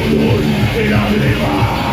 dolor en la greba.